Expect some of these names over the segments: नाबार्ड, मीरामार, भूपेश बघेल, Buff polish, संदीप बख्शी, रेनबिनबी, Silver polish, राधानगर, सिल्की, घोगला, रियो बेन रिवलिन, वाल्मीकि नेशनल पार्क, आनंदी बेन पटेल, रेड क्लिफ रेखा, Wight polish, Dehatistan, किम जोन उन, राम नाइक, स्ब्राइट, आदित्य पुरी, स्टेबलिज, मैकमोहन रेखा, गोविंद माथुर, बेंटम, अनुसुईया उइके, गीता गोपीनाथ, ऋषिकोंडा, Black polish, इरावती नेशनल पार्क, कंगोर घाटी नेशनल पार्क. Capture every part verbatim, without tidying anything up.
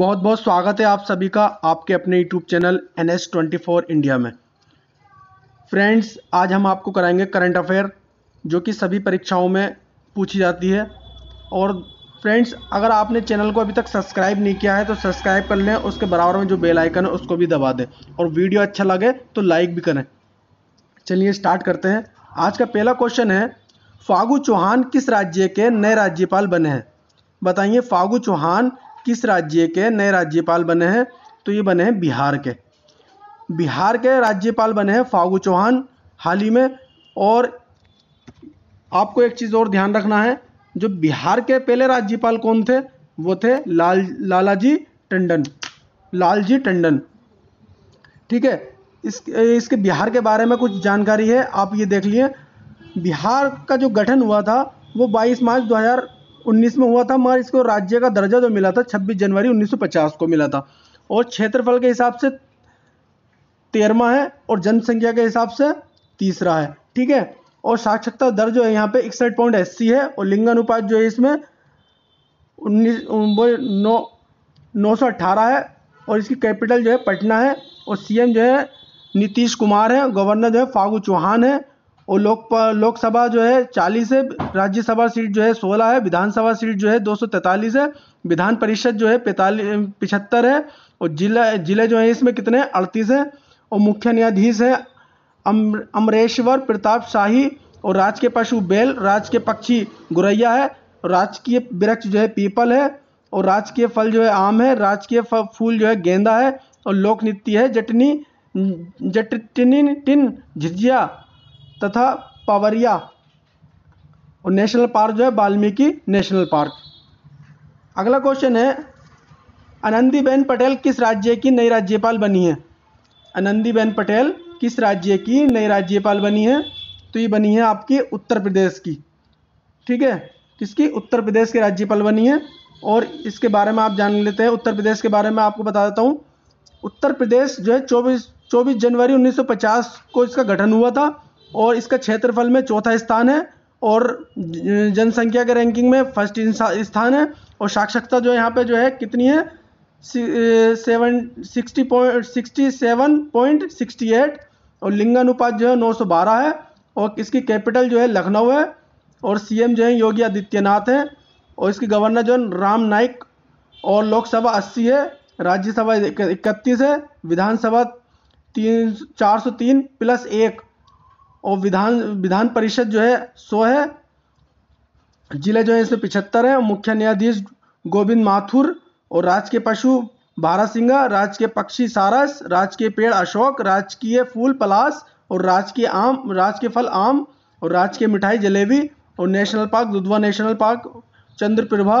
बहुत बहुत स्वागत है आप सभी का आपके अपने यूट्यूब चैनल एन एस चौबीस इंडिया में। फ्रेंड्स, आज हम आपको कराएंगे करंट अफेयर जो कि सभी परीक्षाओं में पूछी जाती है। और फ्रेंड्स, अगर आपने चैनल को अभी तक सब्सक्राइब नहीं किया है तो सब्सक्राइब कर लें, उसके बराबर में जो बेल आइकन है उसको भी दबा दें और वीडियो अच्छा लगे तो लाइक भी करें। चलिए स्टार्ट करते हैं। आज का पहला क्वेश्चन है, फागू चौहान किस राज्य के नए राज्यपाल बने हैं? बताइए, फागू चौहान किस राज्य के नए राज्यपाल बने हैं? तो ये बने हैं बिहार के। बिहार के राज्यपाल बने हैं फागू चौहान हाल ही में। और आपको एक चीज़ और ध्यान रखना है, जो बिहार के पहले राज्यपाल कौन थे? वो थे लाल लालाजी टंडन लालजी टंडन। ठीक है, इस इसके बिहार के बारे में कुछ जानकारी है, आप ये देख लिए। बिहार का जो गठन हुआ था वो बाईस मार्च दो हज़ार उन्नीस में हुआ था, मगर इसको राज्य का दर्जा जो मिला था छब्बीस जनवरी उन्नीस सौ पचास को मिला था। और क्षेत्रफल के हिसाब से तेरहवां है और जनसंख्या के हिसाब से तीसरा है। ठीक है, और साक्षरता दर जो है यहाँ पे इकसठ पॉइंट अस्सी है और लिंगानुपात जो है इसमें उन्नीस नौ नौ सौ अट्ठारह है। और इसकी कैपिटल जो है पटना है। और सीएम जो है नीतीश कुमार है, गवर्नर जो है फागू चौहान है। और लोक लोकसभा जो है चालीस है, राज्यसभा सीट जो है सोलह है, विधानसभा सीट जो है दो सौ तैंतालीस है, विधान परिषद जो है पैंतालीस पिछहत्तर है। और जिला जिले जो है इसमें कितने हैं? अड़तीस हैं। और मुख्य न्यायाधीश है अम, अमरेश्वर प्रताप शाही। और राज्य के पशु बैल, राज्य के पक्षी गुरैया है, राजकीय वृक्ष जो है पीपल है, और राजकीय फल जो है आम है, राजकीय फूल जो है गेंदा है। और लोक नृत्य है जटनी जटनी टिन झिझिया तथा पावरिया। और नेशनल पार्क जो है वाल्मीकि नेशनल पार्क। अगला क्वेश्चन है, आनंदी बेन पटेल किस राज्य की नई राज्यपाल बनी है? आनंदी बेन पटेल किस राज्य की नई राज्यपाल बनी है? तो ये बनी है आपकी उत्तर प्रदेश की। ठीक है, किसकी? उत्तर प्रदेश की राज्यपाल बनी है। और इसके बारे में आप जान लेते हैं। उत्तर प्रदेश के बारे में आपको बता देता हूँ। उत्तर प्रदेश जो है चौबीस चौबीस जनवरी उन्नीस सौ पचास को इसका गठन हुआ था। और इसका क्षेत्रफल में चौथा स्थान है और जनसंख्या के रैंकिंग में फर्स्ट स्थान है। और साक्षरता जो यहाँ पे जो है कितनी है? Seven sixty point sixty seven point sixty eight. और लिंगानुपात जो है नौ सौ बारह है। और इसकी कैपिटल जो है लखनऊ है। और सीएम जो है योगी आदित्यनाथ है। और इसकी गवर्नर जो है राम नाइक। और लोकसभा अस्सी है, राज्यसभा इकतीस है, विधानसभा तीन चार सौ तीन प्लस एक। और विधान विधान परिषद जो है सौ है, जिले जो है इसमें पिछहत्तर है। मुख्य न्यायाधीश गोविंद माथुर। और राज्य के पशु बारह सिंगा, राज्य के पक्षी सारस, राज्य के पेड़ अशोक, राजकीय फूल पलास, और राज्य के आम राज्य के फल आम, और राज्य के मिठाई जलेबी। और national park Dudhwa national park, Chandraprabha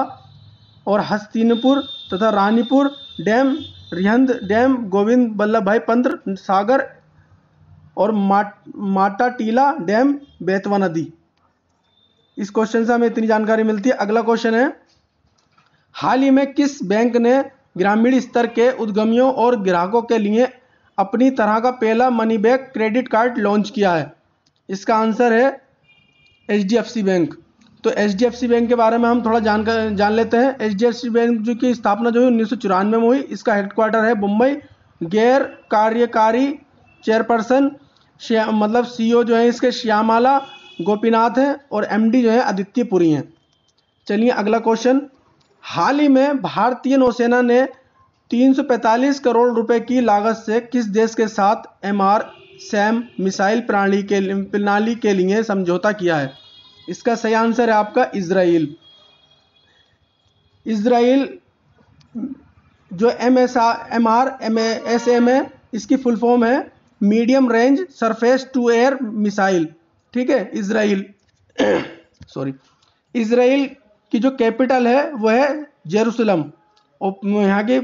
और हस्तिनपुर तथा रानीपुर डैम, रिहंद डैम, गोविंद वल्लभ भाई पंत सागर, और माट माटा टीला डैम, बेतवा नदी। इस क्वेश्चन से हमें इतनी जानकारी मिलती है। अगला क्वेश्चन है, हाल ही में किस बैंक ने ग्रामीण स्तर के उद्यमियों और ग्राहकों के लिए अपनी तरह का पहला money back credit card launch किया है? इसका आंसर है H D F C bank. तो H D F C bank के बारे में हम थोड़ा जान जान लेते हैं। H D F C bank जो की स्थापना जो है उन्नीस सौ चौरानवे में हुई। इसका हेडक्वार्टर है मुंबई। गैर कार्यकारी चेयरपर्सन मतलब सीईओ जो है इसके श्यामाला गोपीनाथ हैं। और एमडी जो है आदित्य पुरी हैं। चलिए अगला क्वेश्चन, हाल ही में भारतीय नौसेना ने तीन सौ पैंतालीस करोड़ रुपए की लागत से किस देश के साथ एमआर सैम मिसाइल प्रणाली के प्रणाली के लिए समझौता किया है? इसका सही आंसर है आपका इजराइल। इजराइल जो M S M R M S M है, इसकी फुल फॉर्म है medium range surface to air missile. ठीक है, इजराइल सॉरी इजराइल की जो कैपिटल है वो है जेरूसलम। और यहाँ के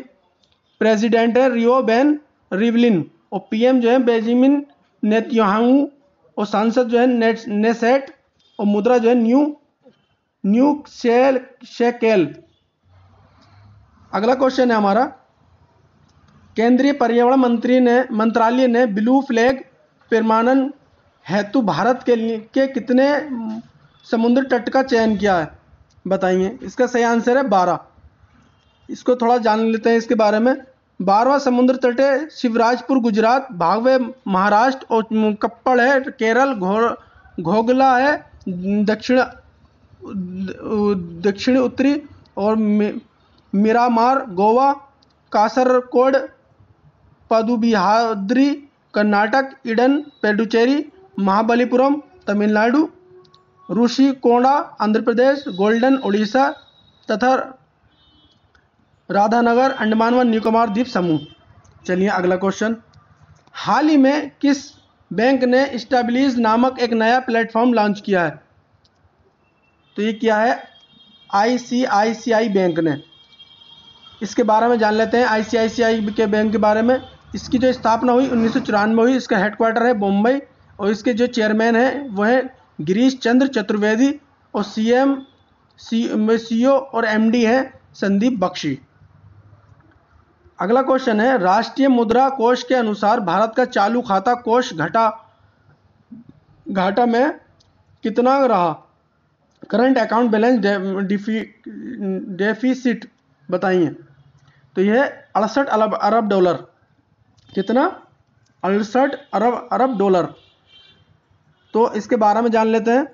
प्रेसिडेंट है रियो बेन रिवलिन। और पीएम जो है बेंजामिन नेतन्याहू। और सांसद जो है नेट नेसेट। और मुद्रा जो है न्यू न्यू शेल शेकेल। अगला क्वेश्चन है हमारा, केंद्रीय पर्यावरण मंत्री ने मंत्रालय ने ब्लू फ्लैग प्रमाणन हेतु भारत के लिए के कितने समुद्र तट का चयन किया है? बताइए, इसका सही आंसर है बारह। इसको थोड़ा जान लेते हैं इसके बारे में। बारहवां समुद्र तटे शिवराजपुर गुजरात, भागवे महाराष्ट्र और कप्पड़ है केरल, घो घोगला है दक्षिण दक्षिण उत्तरी और मीरामार गोवा, कासरकोड बिहाद्री कर्नाटक, इडन पेडुचेरी, महाबलीपुरम तमिलनाडु, ऋषिकोंडा आंध्र प्रदेश, गोल्डन उड़ीसा तथा राधानगर अंडमान व निकोबार द्वीप समूह। चलिए अगला क्वेश्चन, हाल ही में किस बैंक ने स्टेबलिज नामक एक नया प्लेटफॉर्म लॉन्च किया है? तो ये किया है आईसीआईसीआई बैंक ने। इसके बारे में जान लेते हैं आईसीआईसीआई के बैंक के बारे में। इसकी जो स्थापना हुई उन्नीस सौ चौरानवे हुई। इसका हेडक्वार्टर है बम्बई और इसके जो चेयरमैन है वह है गिरीश चंद्र चतुर्वेदी और सीएम सीईओ और एमडी हैं संदीप बख्शी। अगला क्वेश्चन है, राष्ट्रीय मुद्रा कोष के अनुसार भारत का चालू खाता कोष घटा घाटा में कितना रहा? करंट अकाउंट बैलेंस डेफिसिट बताइए। तो यह अड़सठ अरब अरब डॉलर, कितना? अड़सठ अरब अरब डॉलर। तो इसके बारे में जान लेते हैं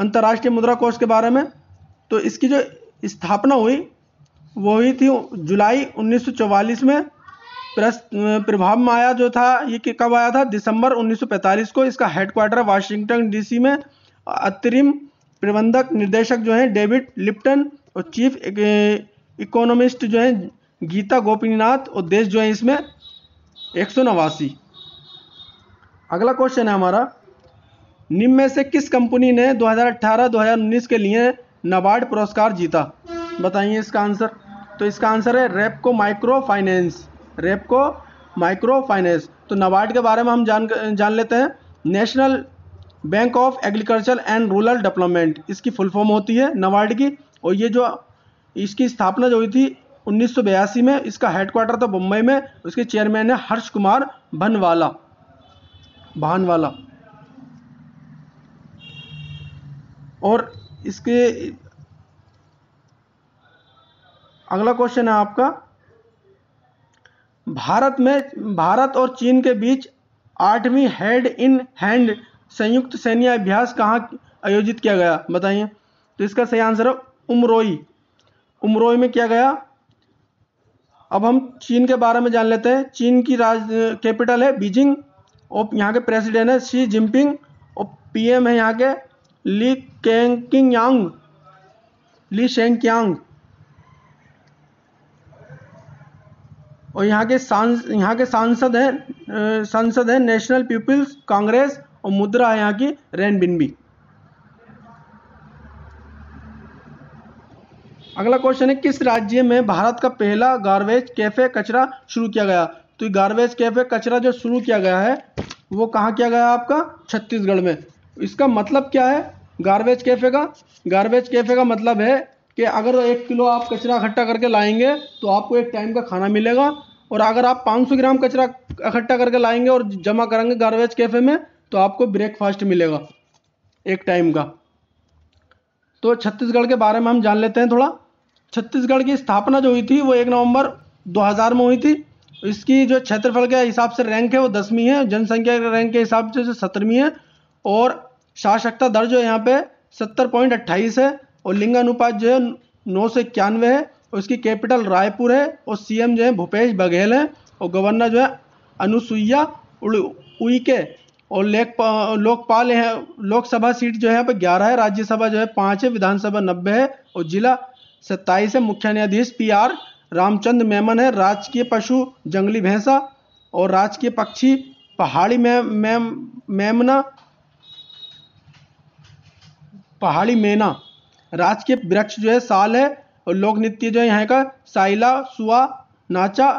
अंतर्राष्ट्रीय मुद्रा कोष के बारे में। तो इसकी जो स्थापना हुई वो हुई थी जुलाई उन्नीस सौ चौवालीस में। प्रभाव में आया जो था ये कब आया था? दिसंबर उन्नीस सौ पैंतालीस को। इसका हेडक्वार्टर वाशिंगटन डीसी में। अंतरिम प्रबंधक निर्देशक जो हैं डेविड लिप्टन और चीफ इकोनॉमिस्ट जो हैं गीता गोपीनाथ और देश जो है इसमें एक सौ नवासी। अगला क्वेश्चन है हमारा, निम्न में से किस कंपनी ने दो हज़ार अठारह दो हज़ार उन्नीस के लिए नाबार्ड पुरस्कार जीता? बताइए इसका आंसर। तो इसका आंसर है Repco micro finance, Repco micro finance. तो नाबार्ड के बारे में हम जान जान लेते हैं। National bank of agriculture and rural development इसकी फुल फॉर्म होती है नाबार्ड की। और ये जो इसकी स्थापना जो हुई थी उन्नीस सौ बयासी में। इसका हेडक्वार्टर था मुंबई में। उसके चेयरमैन है हर्ष कुमार भनवाला भनवाला और इसके अगला क्वेश्चन है आपका, भारत में भारत और चीन के बीच आठवीं हैंड इन हैंड संयुक्त सैन्य अभ्यास कहाँ आयोजित किया गया? बताइए। तो इसका सही आंसर है उमरोई, उमरोई में किया गया। अब हम चीन के बारे में जान लेते हैं। चीन की राज कैपिटल है बीजिंग और यहाँ के प्रेसिडेंट है शी जिनपिंग और पीएम है यहाँ के ली कंग ली शेंकियांग और यहाँ के सांस यहाँ के सांसद हैं सांसद हैं नेशनल पीपल्स कांग्रेस और मुद्रा है यहाँ की रेनबिनबी। अगला क्वेश्चन है, किस राज्य में भारत का पहला गार्बेज कैफे कचरा शुरू किया गया? तो गार्बेज कैफे कचरा जो शुरू किया गया है वो कहाँ किया गया आपका? छत्तीसगढ़ में। इसका मतलब क्या है गार्बेज कैफे का? गार्बेज कैफे का मतलब है कि अगर एक किलो आप कचरा इकट्ठा करके लाएंगे तो आपको एक टाइम का खाना मिलेगा और अगर आप पाँच सौ ग्राम कचरा इकट्ठा करके लाएंगे और जमा करेंगे गार्बेज कैफे में तो आपको ब्रेकफास्ट मिलेगा एक टाइम का। तो छत्तीसगढ़ के बारे में हम जान लेते हैं थोड़ा। छत्तीसगढ़ की स्थापना जो हुई थी वो एक नवंबर दो हज़ार में हुई थी। इसकी जो क्षेत्रफल के हिसाब से रैंक है वो दसवीं है, जनसंख्या के रैंक के हिसाब से सत्रहवीं है और साक्षरता दर जो है यहाँ पे सत्तर पॉइंट अट्ठाईस है और लिंगानुपात जो है नौ सौ इक्यानवे है। उसकी कैपिटल रायपुर है और सीएम जो है भूपेश बघेल हैं और गवर्नर जो है अनुसुईया उइके और लेख लोकपाल है। लोकसभा सीट जो है यहाँ पर ग्यारह है, राज्यसभा जो है पाँच है, विधानसभा नब्बे है और जिला सत्ताईस है। मुख्य न्यायाधीश पी आर रामचंद्र मेनन है। राजकीय पशु जंगली भैंसा और राजकीय पक्षी पहाड़ी मेमना पहाड़ी मेना। राजकीय वृक्ष जो है साल है और लोक नृत्य जो है यहाँ का साइला सुआ नाचा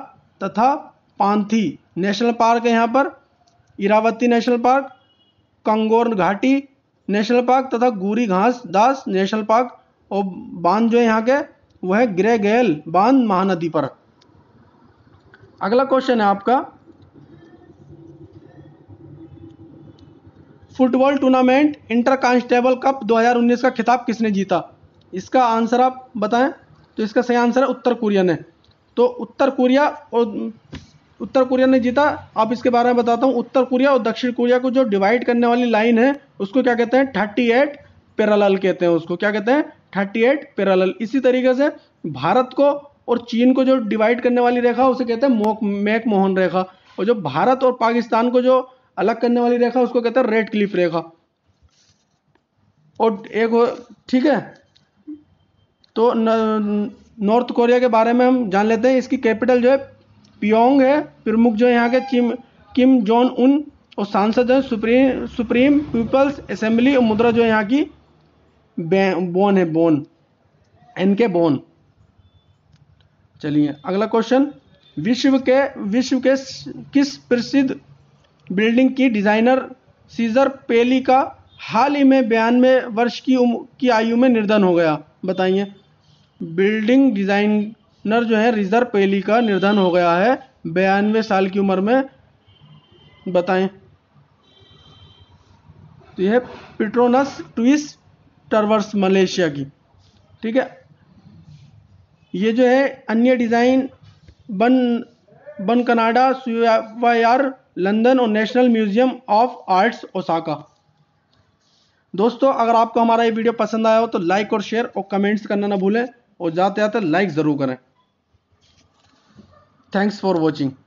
तथा पांथी। नेशनल पार्क है यहाँ पर इरावती नेशनल पार्क, कंगोर घाटी नेशनल पार्क तथा गूरी घास दास नेशनल पार्क और बांध जो है यहाँ के वह है ग्रे गेल बांध महानदी पर। अगला क्वेश्चन है आपका, football tournament inter constable cup दो हज़ार उन्नीस का खिताब किसने जीता? इसका आंसर आप बताएं। तो इसका सही आंसर है उत्तर कोरिया ने। तो उत्तर कोरिया और उत्तर कोरिया ने जीता। अब इसके बारे में बताता हूँ, उत्तर कोरिया और दक्षिण कोरिया को जो डिवाइड करने वाली लाइन है उसको क्या कहते हैं, थर्टी एट पैरेलल कहते हैं, उसको क्या कहते हैं, थर्टी एट पैरेलल। इसी तरीके से भारत को और चीन को जो डिवाइड करने वाली रेखा उसे कहते हैं मैकमोहन रेखा, और जो भारत और पाकिस्तान को जो अलग करने वाली रेखा उसको कहते हैं रेड क्लिफ रेखा। और एक हो, ठीक है, तो नॉर्थ कोरिया के बारे में हम जान लेते हैं। इसकी कैपिटल जो है प्योंग है। प्रमुख जो यहाँ के किम किम जोन उन और सांसद हैं सुप्रीम सुप्रीम पीपल्स असेंबली, और मुद्रा जो यहाँ की बोन है, बोन इनके बोन। चलिए अगला क्वेश्चन, विश्व के विश्व के किस प्रसिद्ध बिल्डिंग की डिजाइनर सीजर पेली का हाल ही में बयानवे वर्ष की उम्र की आयु में निर्धन हो गया, बताइए। बिल्डिंग डिजाइनर जो है सीजर पेली का निर्धन हो गया है बयानवे साल की उम्र में, बताएं। तो यह पेट्रोनस ट्विस्ट टर्वर्स मलेशिया की, ठीक है। ये जो है अन्य डिजाइन बन बन कनाडा, सुवायार लंदन और national museum of arts Osaka. दोस्तों अगर आपको हमारा ये वीडियो पसंद आया हो तो लाइक और शेयर और कमेंट्स करना ना भूलें, और जाते जाते लाइक ज़रूर करें। Thanks for watching.